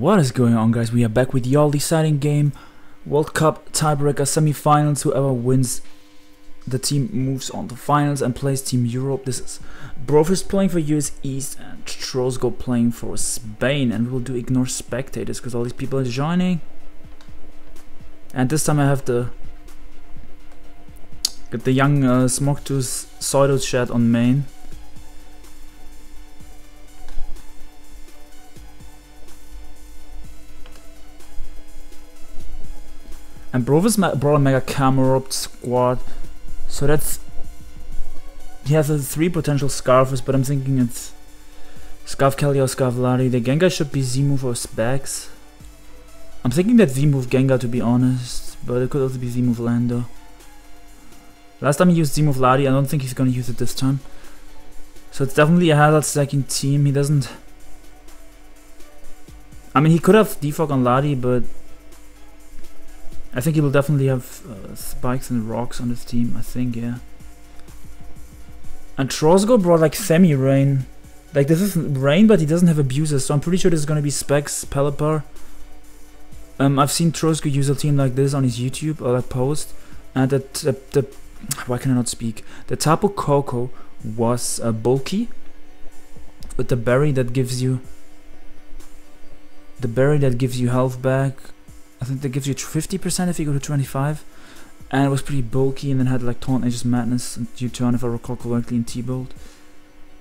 What is going on, guys? We are back with y'all deciding game, World Cup tiebreaker semi-finals. Whoever wins the team moves on to finals and plays Team Europe. This is Brofus playing for US East and Trosko playing for Spain, and we'll do ignore spectators because all these people are joining. And this time I have to get the young Smoktos Soidos shed on main. And Brofus brought a Mega Camerupt squad, so that's... He has three potential Scarfers, but I'm thinking it's Scarf Keldeo, Scarf Lari. The Gengar should be Z-Move or Specs. I'm thinking that Z-Move Gengar, to be honest, but it could also be Z-Move Landor. Last time he used Z-Move Lari, I don't think he's gonna use it this time. So it's definitely a hazard stacking team. He doesn't... I mean, he could have Defog on Lari, but... I think he will definitely have spikes and rocks on his team, I think, yeah. And Trosko brought like semi-rain. Like, this is rain, but he doesn't have abusers, so I'm pretty sure this is gonna be Specs, Pelipper. I've seen Trosko use a team like this on his YouTube, or that post. And the why can I not speak? The Tapu Koko was bulky. With the berry that gives you... The berry that gives you health back. I think that gives you 50% if you go to 25, and it was pretty bulky, and then had like Taunt, Aegis, Madness, and U-turn if I recall correctly in T-Bolt.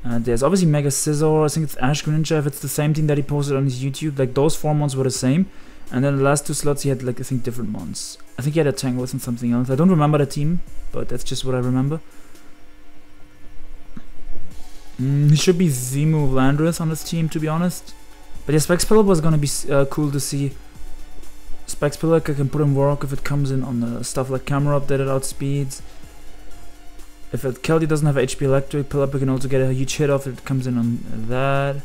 And there's obviously Mega Scizor. I think it's Ash Greninja if it's the same team that he posted on his YouTube. Like, those 4 months were the same, and then the last two slots he had like, I think, different ones. I think he had a Tango's and something else. I don't remember the team, but that's just what I remember. He should be Z-Move Landorus on this team, to be honest. But yeah, Specs Pelipper was gonna be cool to see. Specs Pelipper can put in work if it comes in on the stuff like Camerupt that it outspeeds. If Keldeo doesn't have HP Electric, Pelipper can also get a huge hit off if it comes in on that.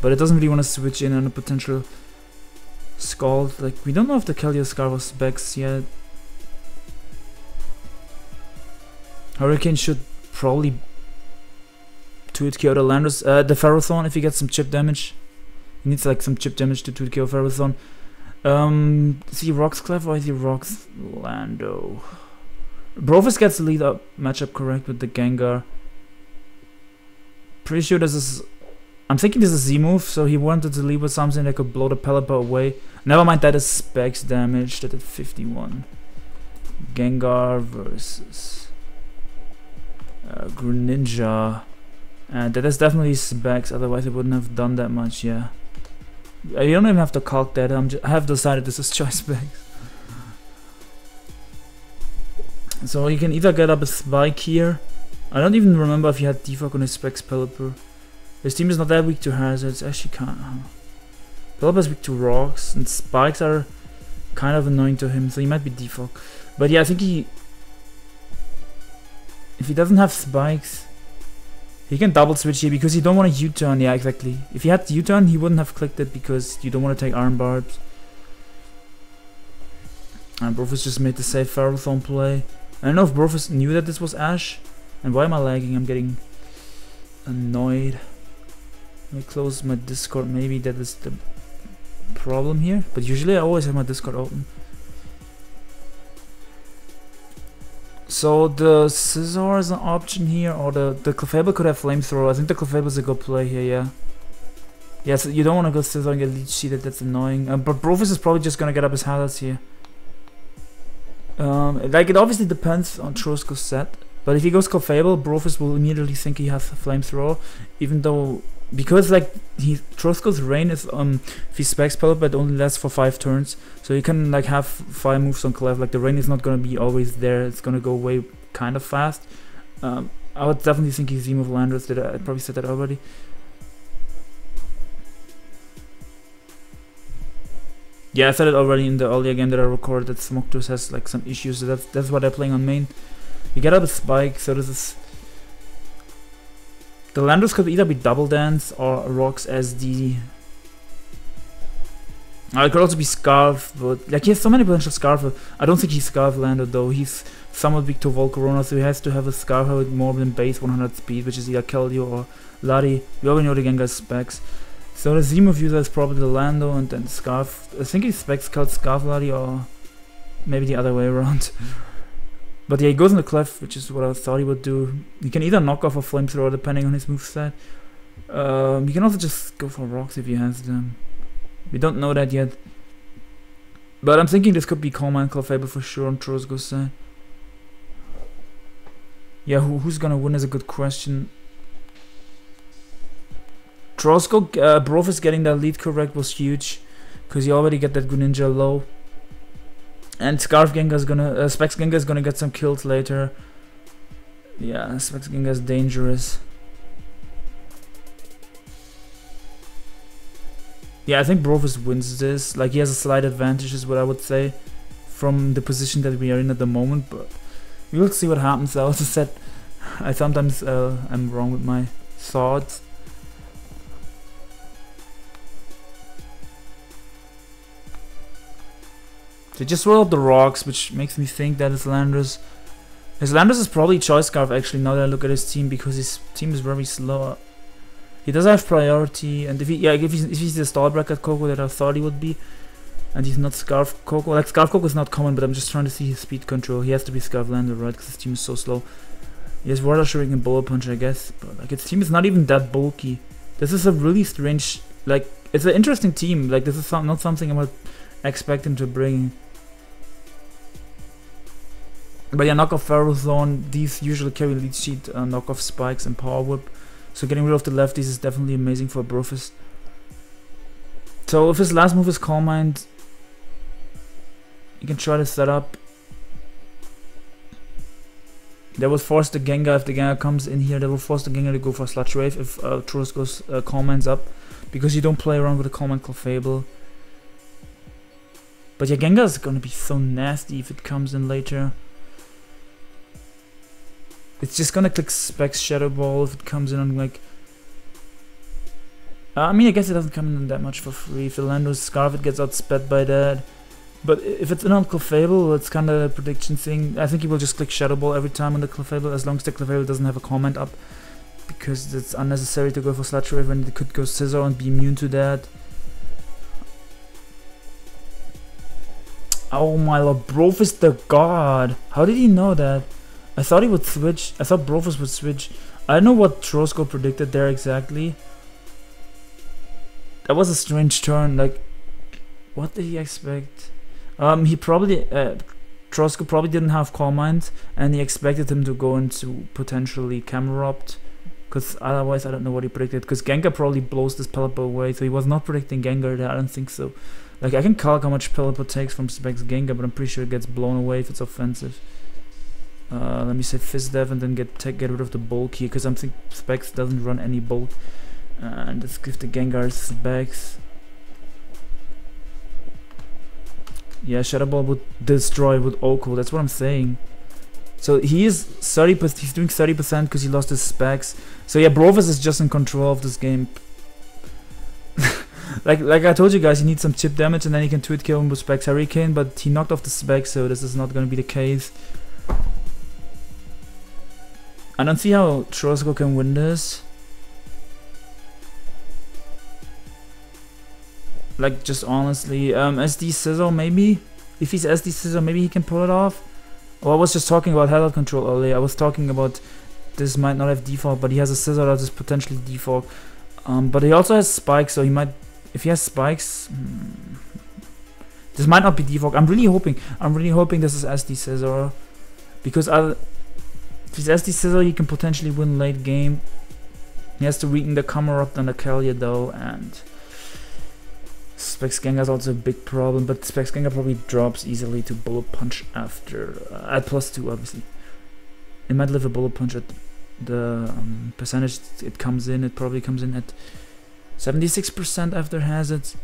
But it doesn't really want to switch in on a potential Scald. Like, we don't know if the Keldeo Scarf or Specs yet. Hurricane should probably 2-hit KO the Landorus. The Ferrothorn if he gets some chip damage. He needs like some chip damage to 2-hit KO Ferrothorn. Is he Rocks Clef or is he Rocks Lando? Brofus gets the lead up matchup correct with the Gengar. Pretty sure this is... I'm thinking this is Z-Move, so he wanted to lead with something that could blow the Pelipper away. Never mind, that is Specs damage, that is 51. Gengar versus... Greninja. And that is definitely Specs, otherwise it wouldn't have done that much, yeah. I don't even have to calc that. I have decided this is choice Specs. So you can either get up a spike here. I don't even remember if he had Defog on his Specs Pelipper. His team is not that weak to hazards. Actually, can't. Pelipper is weak to rocks, and spikes are kind of annoying to him, so he might be Defog. But yeah, I think he... If he doesn't have spikes... He can double switch here because you don't want to U-turn, yeah, exactly. If he had U-turn, he wouldn't have clicked it because you don't want to take Iron Barbs. And Brofus just made the safe Ferrothorn play. I don't know if Brofus knew that this was Ash. And why am I lagging? I'm getting annoyed. Let me close my Discord, maybe that is the problem here. But usually I always have my Discord open. So the Scizor is an option here, or the Clefable could have Flamethrower. I think the Clefable is a good play here, yeah. Yeah, so you don't want to go Scizor and get leech seeded, that's annoying. But Brofus is probably just going to get up his hazards here. Like, it obviously depends on Trosko's set. But if he goes Clefable, Brofus will immediately think he has a Flamethrower. Even though, because like, Trosko's rain is, if he Specs Pelipper, but only lasts for 5 turns. So you can like have 5 moves on Clef. Like, the rain is not gonna be always there, it's gonna go away kind of fast. I would definitely think he's Z-Move Landorus, that I probably said that already. Yeah, I said it already in the earlier game that I recorded that Smoktos has like some issues, so that's why they're playing on main. You get up a spike, so this is... The Landorus could either be Double Dance or Rocks SD. It could also be Scarf, but like, he has so many potential Scarf. I don't think he's Scarf Landor though. He's somewhat weak to Volcarona, so he has to have a Scarf with more than base 100 speed, which is either Keldeo or Lari. We already know the Gengar's Specs. So the Zemoth user is probably the Lando and then Scarf. I think he specs called Scarflady, or maybe the other way around. But yeah, he goes in the cleft, which is what I thought he would do. He can either knock off a flamethrower depending on his moveset. He can also just go for rocks if he has them. We don't know that yet. But I'm thinking this could be Calm and Clefable for sure on Trosko's side. Yeah, who's gonna win is a good question. Trosko, Brofus getting that lead correct was huge, because you already get that Greninja low. And Specs Gengar is gonna get some kills later. Yeah, Specs Gengar is dangerous. Yeah, I think Brofus wins this. Like, he has a slight advantage is what I would say from the position that we are in at the moment, but we'll see what happens. I also said I sometimes I'm wrong with my thoughts. They just roll out the rocks, which makes me think that it's Landorus. His Landorus is probably Choice Scarf, actually, now that I look at his team, because his team is very slow. He does have priority, and if he's the stall bracket Koko that I thought he would be, and he's not Scarf Koko. Like, Scarf Koko is not common, but I'm just trying to see his speed control. He has to be Scarf Landorus, right? Because his team is so slow. He has Water Shuriken and Bullet Punch, I guess, but like, his team is not even that bulky. This is a really strange, like, it's an interesting team. Like, this is not something I would expect him to bring. But yeah, knockoff Ferrothorn, these usually carry lead sheet, knockoff spikes and power whip. So getting rid of the lefties is definitely amazing for Brofus. So if his last move is Calm Mind, you can try to set up. That will force the Gengar, if the Gengar comes in here, that will force the Gengar to go for Sludge Wave if Trosko's Calm Mind's up. Because you don't play around with a Calm Mind Clefable. But yeah, Gengar is gonna be so nasty if it comes in later. It's just gonna click Specs Shadow Ball if it comes in on, like... I mean, I guess it doesn't come in that much for free. If the Landorus Scarf, it gets outsped by that. But if it's in on Clefable, it's kind of a prediction thing. I think he will just click Shadow Ball every time on the Clefable, as long as the Clefable doesn't have a comment up. Because it's unnecessary to go for Sludge Wave when it could go Scizor and be immune to that. Oh my lord, Brofus the god! How did he know that? I thought he would switch. I thought Brofus would switch. I don't know what Trosko predicted there exactly. That was a strange turn. Like, what did he expect? He probably Trosko probably didn't have Calm Mind, and he expected him to go into potentially Camerupt, because otherwise I don't know what he predicted. Because Gengar probably blows this Pelipper away, so he was not predicting Gengar there. I don't think so. Like, I can calc how much Pelipper takes from Specs Gengar, but I'm pretty sure it gets blown away if it's offensive. Let me say Fizz Dev and then get rid of the bulk here, because I think Specs doesn't run any bulk. And let's give the Gengar Specs. Yeah, Shadow Ball would destroy with Oko, that's what I'm saying. So he is 30%, he's doing 30% because he lost his Specs. So yeah, Brofus is just in control of this game. Like I told you guys, he needs some chip damage and then he can two-hit kill him with Specs Hurricane, but he knocked off the Specs, so this is not gonna be the case. I don't see how Trosko can win this. Like, just honestly, SD Scizor maybe? If he's SD Scizor, maybe he can pull it off? Or I was just talking about head-out control earlier. I was talking about this might not have default, but he has a Scizor that is potentially default. But he also has spikes, so he might... If he has spikes... this might not be default. I'm really hoping this is SD Scizor. Because if he's SD Scizor, he can potentially win late game. He has to weaken the Camerupt and the Keldeo though, and Specs Gengar is also a big problem, but Specs Gengar probably drops easily to Bullet Punch after, at +2 obviously. It might live a Bullet Punch at the percentage it comes in. It probably comes in at 76% after hazards.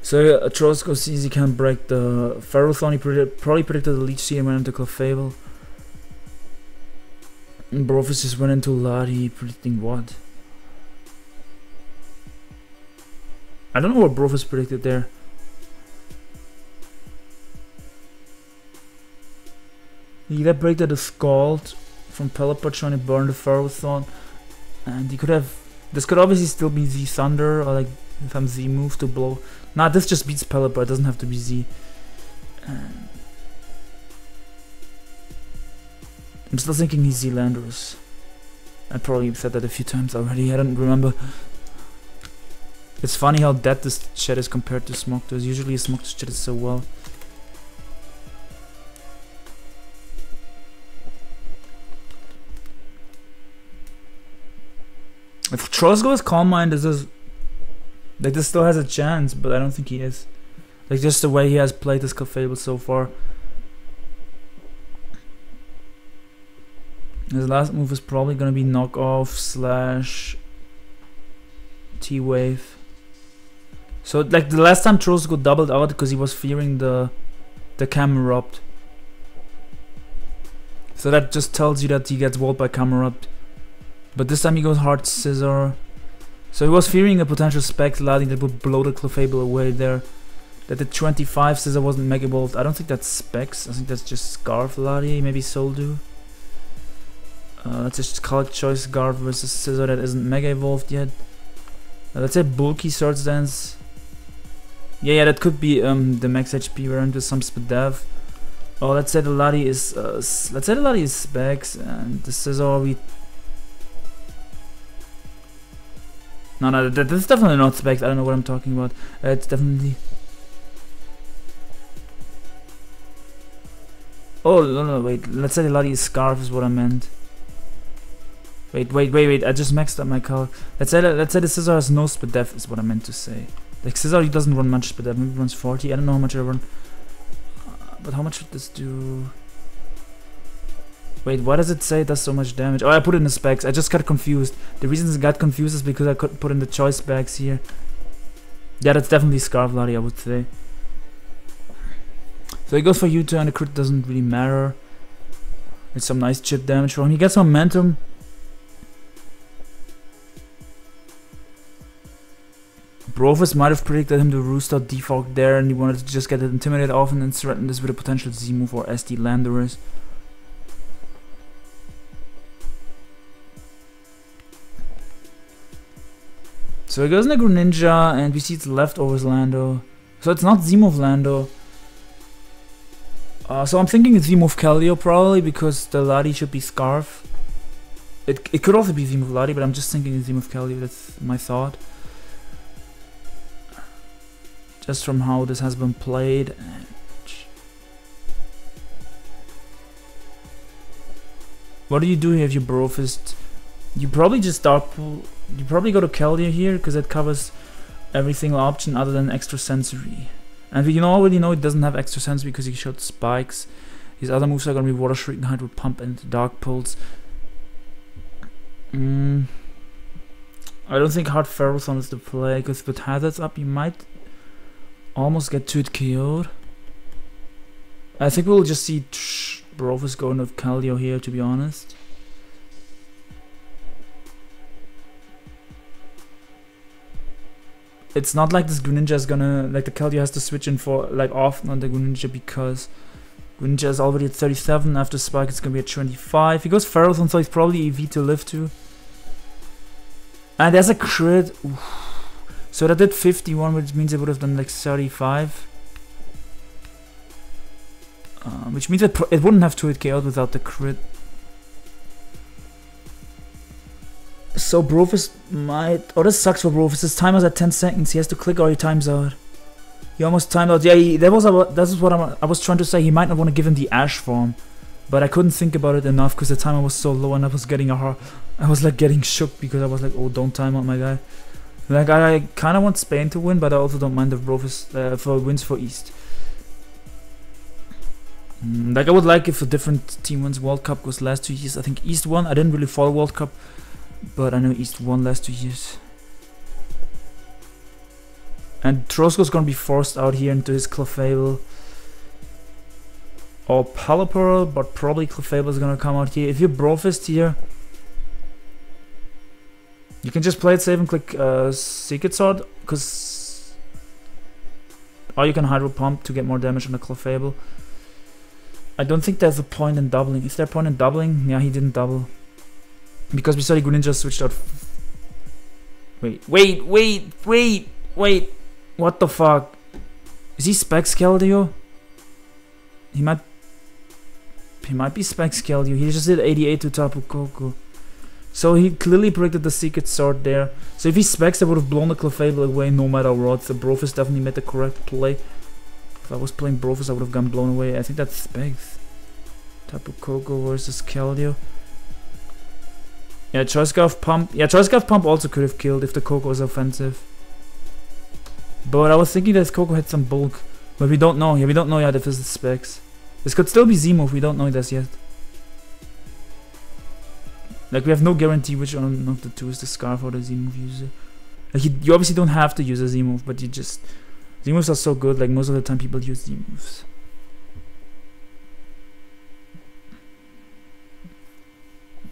So Trosko sees he can break the Ferrothorn. He probably predicted the Leech Seed and went into Clefable. And Brofus just went into Lottie, predicting what? I don't know what Brofus predicted there. He either break the Scald from Pelipper trying to burn the Ferrothorn, and he could have This could obviously still be Z Thunder, or like if I'm Z move to blow. Nah, this just beats Pelipper, it doesn't have to be Z. I'm still thinking he's Z Landorus. I probably said that a few times already, I don't remember. It's funny how dead this chat is compared to Smoktos. Usually Smoktos chat is so well. If Trosko is Calm Mind, this is like this still has a chance, but I don't think he is. Like just the way he has played this Clefable so far. His last move is probably gonna be knockoff slash T-Wave. So like the last time Trosko doubled out because he was fearing the Camerupt. So that just tells you that he gets walled by Camerupt. But this time he goes Hard Scissor. So he was fearing a potential Spec Lightning that would blow the Clefable away there. That the 25 Scissor wasn't Mega Bolt. I don't think that's Specs. I think that's just Scarf Lottie, maybe Soul Dew. Let's just call it Choice Guard versus Scissor that isn't Mega Evolved yet. Let's say Bulky Swords Dance. Yeah, that could be the max HP variant with some Spadef. Oh, let's say the Lottie is Specs and the Scissor we. No, that's definitely not Specs. I don't know what I'm talking about. It's definitely. Oh no, wait. Let's say the Lottie is Scarf is what I meant. Wait, I just maxed up my color. Let's say the Scizor has no Spadef is what I meant to say. Like Scizor, he doesn't run much Spadef, maybe runs 40, I don't know how much I run. But how much would this do? Wait, why does it say it does so much damage? Oh, I put in the Specs, I just got confused. The reason I got confused is because I could put in the Choice Specs here. Yeah, that's definitely Scarf Lottie, I would say. So he goes for U-turn, the crit doesn't really matter. It's some nice chip damage for him, he gets momentum. Brofus might have predicted him to Roost out Defog there and he wanted to just get it intimidated off and then threaten this with a potential Z move or SD Landorus. So he goes into Greninja and we see it's Leftovers Lando. So it's not Z move Lando. So I'm thinking it's Z move Keldeo probably because the Lottie should be Scarf. It could also be Z move Lottie, but I'm just thinking it's Z move Keldeo, that's my thought. Just from how this has been played. What do you do here if you bro fist? You probably just dark pool. You probably go to Keldeo here because it covers every single option other than extrasensory. And we already know it doesn't have extrasensory because he showed spikes. His other moves are gonna be Water Shriek and Hydro Pump and Dark Pulse. I don't think Hard Ferrothorn is the play because with Hazard's up you might almost get 2'd KO'd. I think we'll just see Brofus going with Keldeo here, to be honest. It's not like this Greninja is gonna, like the Keldeo has to switch in for, like often on the Greninja because Greninja is already at 37, after Spike it's gonna be at 25. He goes Ferrothorn, so he's probably EV to live to. And there's a crit. Oof. So that did 51, which means it would have done like 35. Which means it wouldn't have 2-hit KO'd without the crit. So Brofus might... Oh, this sucks for Brofus. His timer's at 10 seconds. He has to click or he times out. He almost timed out. Yeah, I was trying to say. He might not want to give him the Ash form. But I couldn't think about it enough because the timer was so low and I was getting I was like getting shook because I was like, oh, don't time out, my guy. Like I kind of want Spain to win, but I also don't mind if Brofus wins for East. Like I would like if a different team wins World Cup, because last 2 years I think East won. I didn't really follow World Cup, but I know East won last 2 years. And Trosko's gonna be forced out here into his Clefable or Pelipper, but probably Clefable's gonna come out here. If you're Brofist here, you can just play it safe and click Secret Sword, because... Or you can Hydro Pump to get more damage on the Clefable. I don't think there's a point in doubling. Is there a point in doubling? Yeah, he didn't double. Because we saw the Greninja switched out Wait. What the fuck? Is he Specs Keldeo? He might be Specs Keldeo. He just did 88 to Tapu Koko. So he clearly predicted the secret sword there. So if he Specs, I would have blown the Clefable away no matter what. The Brofus definitely made the correct play. If I was playing Brofus, I would have gotten blown away. I think that's Specs. Tapu Koko versus Keldeo. Yeah, Trosko Pump. Yeah, Trosko Pump also could have killed if the Koko was offensive. But I was thinking that Koko had some bulk. But we don't know. Yeah, we don't know yet if this is Specs. This could still be Z-move. We don't know this yet. Like, we have no guarantee which one of the two is the Scarf or the Z-move user. Like, you obviously don't have to use a Z-move, but you just... Z-moves are so good, like, most of the time people use Z-moves.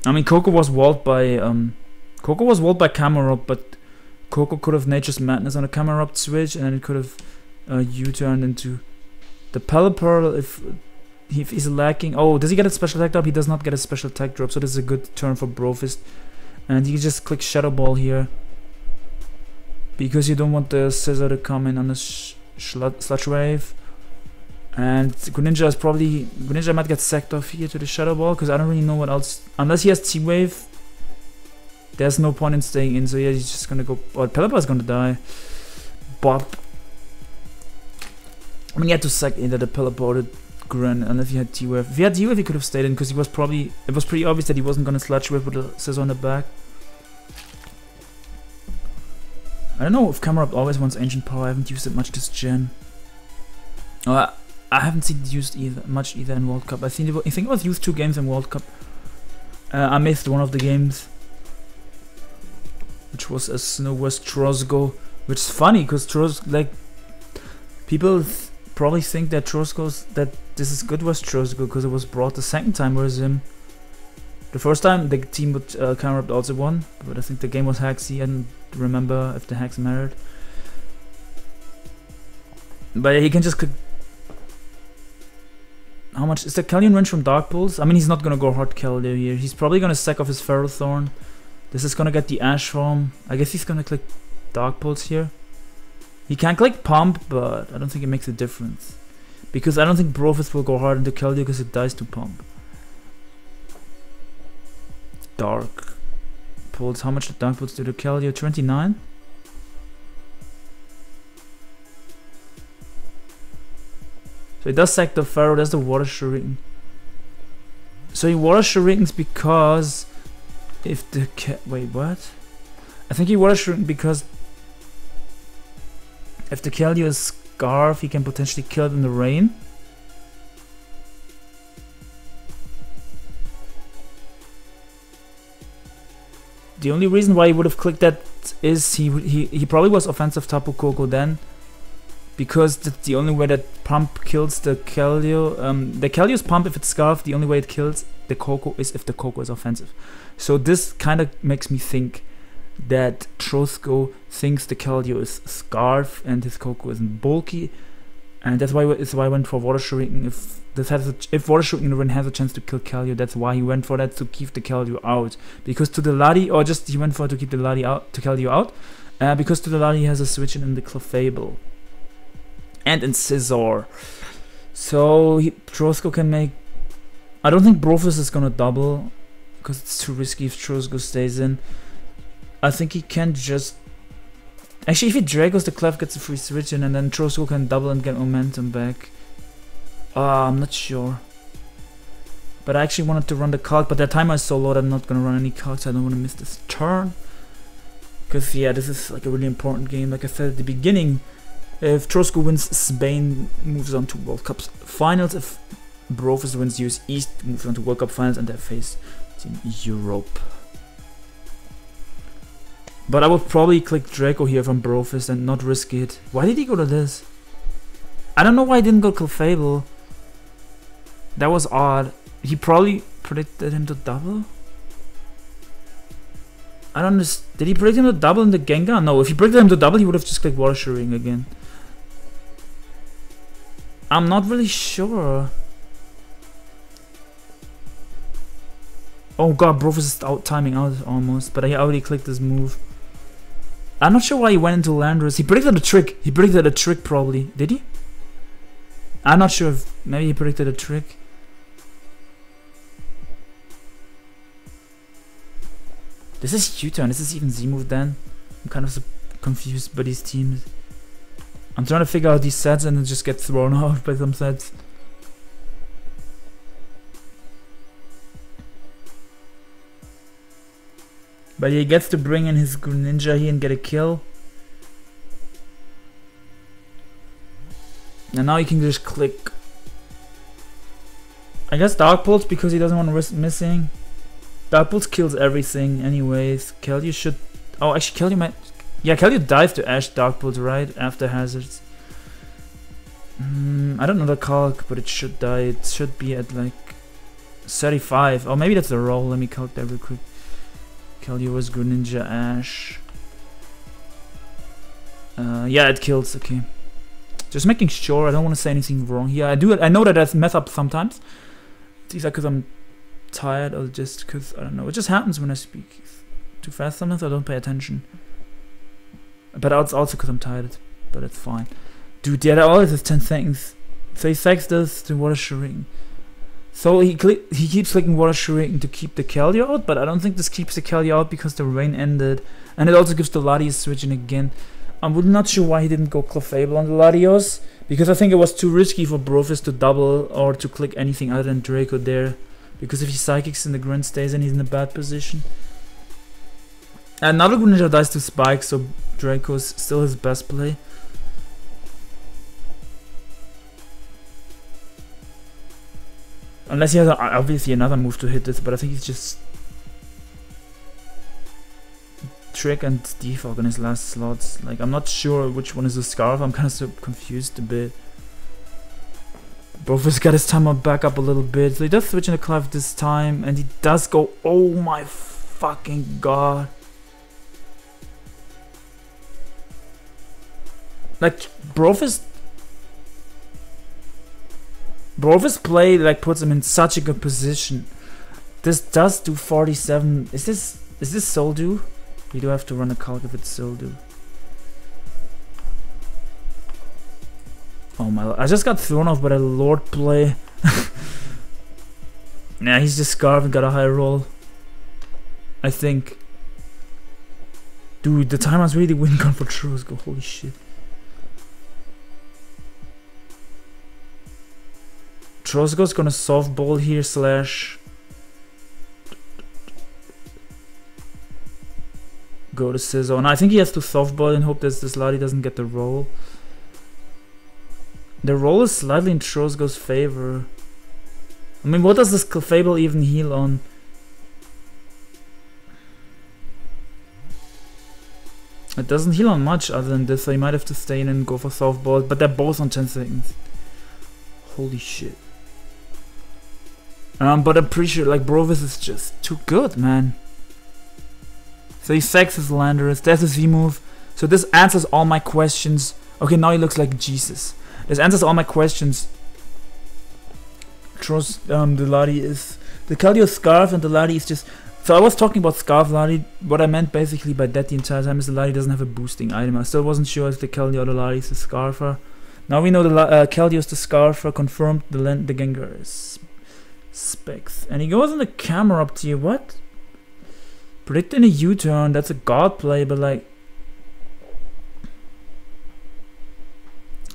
I mean, Koko was walled by Camerupt, but Koko could have Nature's Madness on a Camerupt switch, and then it could have U-turned into the Pelipper if he's lacking. Oh, does he get a special attack drop? He does not get a special attack drop, so this is a good turn for Brofist. And you just click Shadow Ball here, because you don't want the Scizor to come in on the Sludge Wave. And Greninja is probably... Greninja might get sacked off here to the Shadow Ball, because I don't really know what else... Unless he has T-Wave, there's no point in staying in, so yeah, he's just gonna go... Oh, Pelipper is gonna die. Bop. I mean, he had to sack either the Pelipper or the Gren, unless he had T-Wave. If he had T-Wave, he could have stayed in, because he was probably... It was pretty obvious that he wasn't gonna Sludge Wave with the Scizor on the back. I don't know if Camerupt always wants Ancient Power. I haven't used it much this gen. Oh, I haven't seen it used much either in World Cup. I think it was used 2 games in World Cup. I missed one of the games, which was a Snow West Trosko, which is funny because Trosko, like, people probably think that this is good West Trosko because it was brought the 2nd time, whereas him the 1st time the team with Camerupt also won, but I think the game was Haxy. I don't remember if the Hax mattered, but he can just click. How much is the Keldeon range from Dark Pulse? I mean, he's not gonna go hard Keldeo here. He's probably gonna sack off his Ferrothorn. This is gonna get the Ash form. I guess he's gonna click Dark Pulse here. He can click Pump, but I don't think it makes a difference, because I don't think Brofist will go hard into Keldeo because it dies to Pump. Dark Pulse. How much did Dark Pulse do to Keldeo? 29. So it does sack the Pharaoh. That's the Water Shuriken. So he Water Shurikens because if the wait, what? I think he Water Shuriken because if the Keldeo is Scarf, he can potentially kill it in the rain. The only reason why he would have clicked that is he probably was offensive Tapu Koko then, because that's the only way that Pump kills the Keldeo. The Keldeo's Pump, if it's Scarf, the only way it kills the Koko is if the Koko is offensive. So this kind of makes me think that Trosko thinks the Keldeo is Scarf and his Koko isn't bulky, and that's why I went for Water Shuriken. If Water Shuriken has a chance to kill Keldeo, that's why he went for that, to keep the Keldeo out. Because to the Lati, or just he went for it to keep the Lati out, to Keldeo out, because to the Lati he has a switch in the Clefable and in Scizor. So Trosko can make... I don't think Brofus is gonna double, because it's too risky if Trosko stays in. I think he can just... Actually, if he Dragos, the Clef gets a free switch in, and then Trosko can double and get momentum back. I'm not sure. But I actually wanted to run the Calc, but that timer is so low that I'm not gonna run any Calcs. So I don't wanna miss this turn, because yeah, this is like a really important game. Like I said at the beginning, if Trosko wins, Spain moves on to World Cup Finals. If Brofus wins, US East moves on to World Cup Finals, and they face Team Europe. But I would probably click Draco here from Brofus and not risk it. Why did he go to this? I don't know why he didn't go Clefable. That was odd. He probably predicted him to double? I don't understand. Did he predict him to double in the Gengar? No, if he predicted him to double, he would have just clicked Water Shuriken again. I'm not really sure. Oh god, Brofus is out timing out almost, but I already clicked this move. I'm not sure why he went into Landorus. He predicted a trick. He predicted a trick probably. Did he? I'm not sure if maybe he predicted a trick. This is U-turn. Is this even Z-move then? I'm kind of confused by these teams. I'm trying to figure out these sets and then just get thrown out by some sets. But he gets to bring in his Greninja here and get a kill. And now he can just click. I guess Dark Pulse because he doesn't want to risk missing. Dark Pulse kills everything anyways. Keldeo should... Oh, actually Keldeo might... Yeah, Keldeo dives to Ash Dark Pulse right after Hazards. I don't know the calc, but it should die. It should be at like 35. Oh, maybe that's the roll. Let me calc that real quick. Keldeo was Greninja Ash. Yeah, it kills. Okay. Just making sure. I don't want to say anything wrong here. I know that I mess up sometimes. It's either because I'm tired or just because I don't know. It just happens when I speak too fast. Sometimes I don't pay attention. But it's also because I'm tired. But it's fine. Dude, yeah, that always is 10 seconds. So he sacks this to Water Shuriken. So he keeps clicking Water Shuriken to keep the Keldeo out, but I don't think this keeps the Keldeo out because the rain ended. And it also gives the Latios switching again. I'm not sure why he didn't go Clefable on the Latios, because I think it was too risky for Brofus to double or to click anything other than Draco there. Because if he psychics in the Grin stays, then he's in a bad position. Another Greninja dies to Spike, so Draco's still his best play. Unless he has obviously another move to hit this, but I think he's just Trick and Defog in his last slots. Like, I'm not sure which one is the Scarf. I'm kind of so confused a bit. Brofus got his timer back up a little bit, so he does switch in the Clef this time, and he does go. Oh my fucking god! Like Brofus play like puts him in such a good position. This does do 47. Is this Soul Dew? We do have to run a calc if it's Soul Dew. Oh my! I just got thrown off by the Lord play. Nah, he's just Scarf and got a high roll. I think. Dude, the timer's really winning gone for Trosko. Holy shit. Trosko's gonna softball here / go to Scizor, and I think he has to softball and hope that this Lati doesn't get the roll. The roll is slightly in Trosko's favor. I mean, what does this Clefable even heal on? It doesn't heal on much other than this, so he might have to stay in and go for softball, but they're both on 10 seconds. Holy shit. But I'm pretty sure, like, Brofus is just too good, man. So he sacks his Landorus, that's his Z-move. So this answers all my questions. Okay, now he looks like Jesus. This answers all my questions. The Lati is... The Keldeo Scarf and the Lati is just... So I was talking about Scarf Lati. What I meant basically by that the entire time is the Lati doesn't have a boosting item. I still wasn't sure if the Keldeo or the Lati is the Scarfer. Now we know the Keldeo is the Scarfer, confirmed the Gengar is... Specs. And he goes on the Camerupt tier. What? Predicting a U-turn, that's a god play, but like...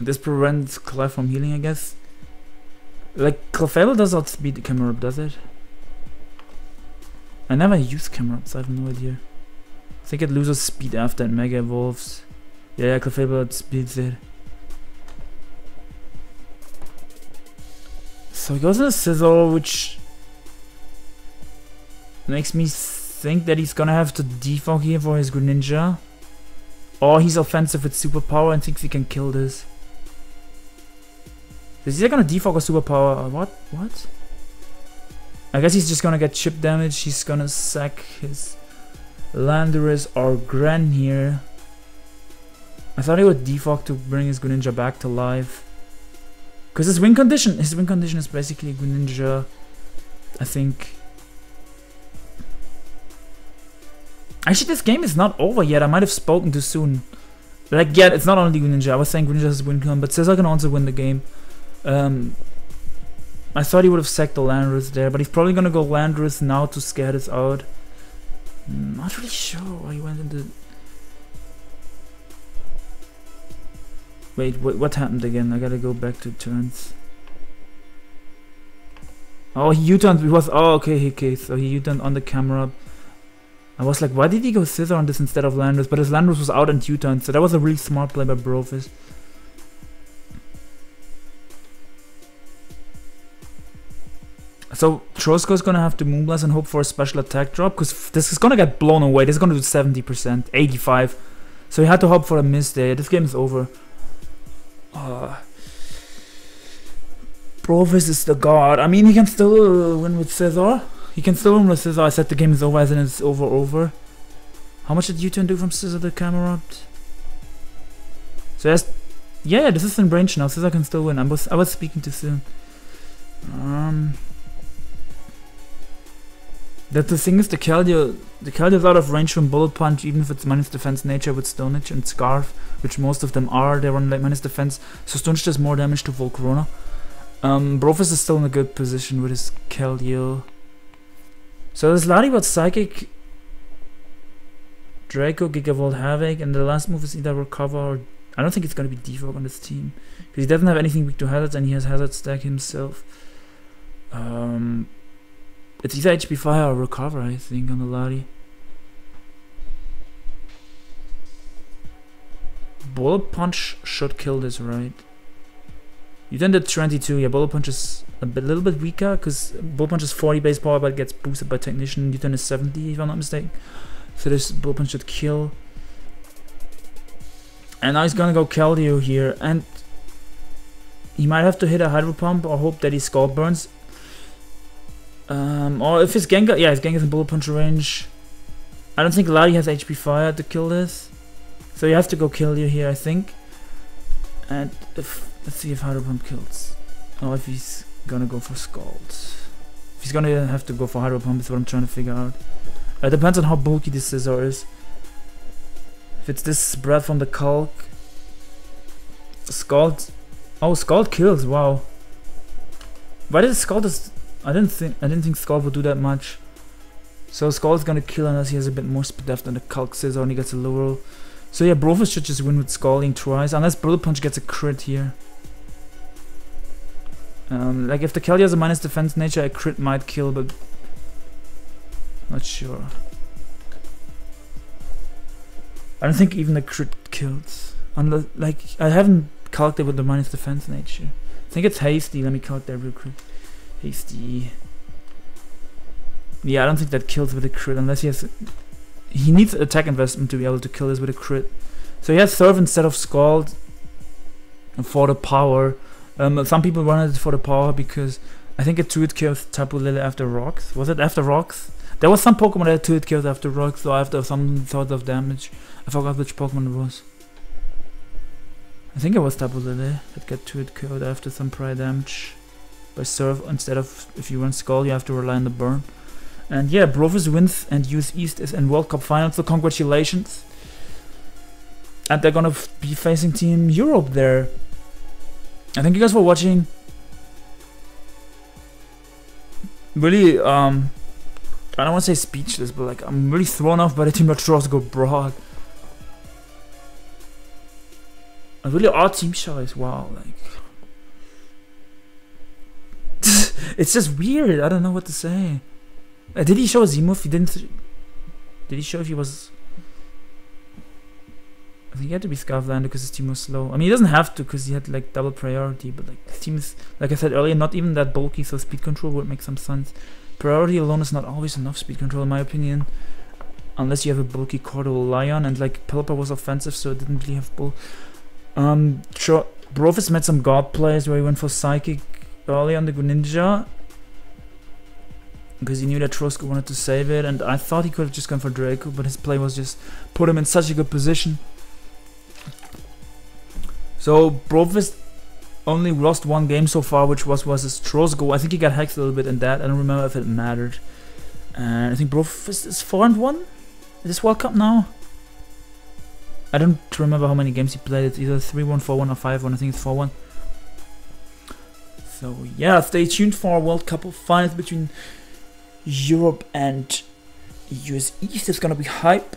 This prevents Clef from healing, I guess. Like, Clefable does outspeed the Camerupt, does it? I never use Camerupts, I have no idea. I think it loses speed after it Mega Evolves. Yeah, Clefable outspeeds it. So he goes in a Scizor, which makes me think that he's gonna have to defog here for his Greninja. Or he's offensive with Superpower and thinks he can kill this. Is he gonna defog or Superpower? What? I guess he's just gonna get chip damage. He's gonna sack his Landorus or Gren here. I thought he would defog to bring his Greninja back to life. Because his win condition is basically Greninja, I think. Actually, this game is not over yet. I might have spoken too soon. Like, yeah, it's not only Greninja. I was saying Greninja is win con, but Scizor can also win the game. I thought he would have sacked the Landorus there, but he's probably gonna go Landorus now to scare this out. Not really sure why he went into... Wait, what happened again? I gotta go back to turns. Oh, he U-turned because... Oh, okay, so he U-turned on the camera. I was like, why did he go Scizor on this instead of Landorus? But his Landorus was out and U-turned, so that was a really smart play by Brofus. So Trosko is gonna have to Moonblast and hope for a special attack drop, because this is gonna get blown away. This is gonna do 70%, 85. So he had to hope for a miss there. This game is over. Brofus is the god. I mean, he can still win with Scizor. He can still win with Scizor. I said the game is over, as in it's over. How much did U-turn do from Scizor the Camerupt? So that's... Yeah, this is in range now. Scizor can still win. I was speaking too soon. The thing is, the Keldeo's out of range from Bullet Punch, even if it's minus defense nature with Stone Edge and Scarf, which most of them are. They're on like minus defense, so Stone Edge does more damage to Volcarona. Brofus is still in a good position with his Keldeo. So this Latibat got Psychic, Draco, Gigavolt, Havoc, and the last move is either Recover or... I don't think it's going to be Defog on this team, because he doesn't have anything weak to Hazards and he has Hazard Stack himself. It's either HP Fire or Recover, I think, on the Lati. Bullet Punch should kill this, right? You then did 22, yeah, Bullet Punch is a little bit weaker, because Bullet Punch is 40 base power, but gets boosted by Technician. You then is 70, if I'm not mistaken. So this Bullet Punch should kill. And now he's gonna go Keldeo here, and he might have to hit a Hydro Pump or hope that he Scald Burns. Or if his Gengar, yeah, his Gengar's in Bullet Punch range. I don't think Lati has HP Fire to kill this, so you have to go Keldeo here, I think. And if, let's see if Hydro Pump kills, or if he's gonna go for Scald. If he's gonna have to go for Hydro Pump is what I'm trying to figure out. It depends on how bulky this Scizor is. If it's this breath from the Kalk, Scald. Oh, Scald kills! Wow. Why did Scald just... I didn't think Scald would do that much. So Scald's gonna kill unless he has a bit more speed left than the Kalk Scizor, and he gets a Laurel. So yeah, Brofus should just win with Scalding twice, unless Bullet Punch gets a crit here. Like if the Keldeo has a minus defense nature, a crit might kill, but not sure. I don't think even the crit kills. Unless, like, I haven't calculated with the minus defense nature. I think it's hasty. Let me calculate that real quick. Hasty. Yeah, I don't think that kills with a crit unless he has... He needs attack investment to be able to kill this with a crit. So he has Surf instead of Scald for the power. Some people wanted it for the power because I think it 2-hit kills Tapu Lele after Rocks. Was it after Rocks? There was some Pokemon that 2-hit kills after Rocks or after some sort of damage. I forgot which Pokemon it was. I think it was Tapu Lele that got 2-hit killed after some prior damage. By Surf instead of, if you run Scald, you have to rely on the burn. And yeah, Brofus wins and US East is in World Cup Finals, so congratulations. And they're gonna be facing Team Europe there. And thank you guys for watching. Really, I don't want to say speechless, but like I'm really thrown off by the team that Trosko brought. A really odd team choice, wow, like... It's just weird. I don't know what to say. Did he show a Z move? He didn't. Did he show if he was? I think he had to be Scarflander because his team was slow. I mean, he doesn't have to because he had like double priority. But like his team is, like I said earlier, not even that bulky. So speed control would make some sense. Priority alone is not always enough speed control, in my opinion. Unless you have a bulky core to rely on, and like Pelipper was offensive, so it didn't really have bull. Sure. Brofus made some god plays where he went for Psychic early on the Greninja because he knew that Trosko wanted to save it, and I thought he could have just gone for Draco, but his play was just put him in such a good position. So Brofus only lost one game so far, which was versus Trosko. I think he got hexed a little bit in that. I don't remember if it mattered. And I think Brofus is 4-1. this World Cup now? I don't remember how many games he played. It's either 3-1, 4-1 or 5-1. I think it's 4-1. So yeah, stay tuned for our World Cup of finals between Europe and US East. It's gonna be hype.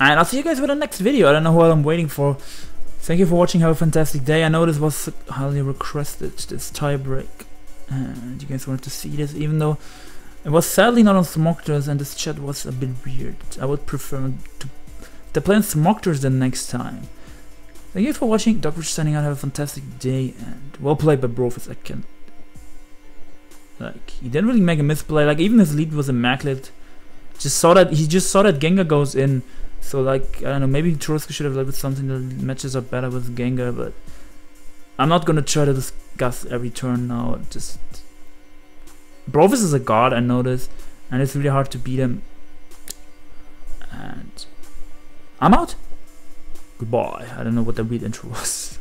And I'll see you guys for the next video. I don't know what I'm waiting for. Thank you for watching. Have a fantastic day. I know this was highly requested, this tie break. And you guys wanted to see this, even though it was sadly not on Smoktos and this chat was a bit weird. I would prefer to play on Smoktos the next time. Thank you for watching. Dokkerich signing out. Have a fantastic day and well played by Brofus. I can. Like, he didn't really make a misplay. Like, even his lead was immaculate. He just saw that Gengar goes in. So like, I don't know, maybe Trosko should have led with something that matches up better with Gengar, but I'm not gonna try to discuss every turn now. Just Brofus is a god, I know this, and it's really hard to beat him. And I'm out. Goodbye. I don't know what the weird intro was.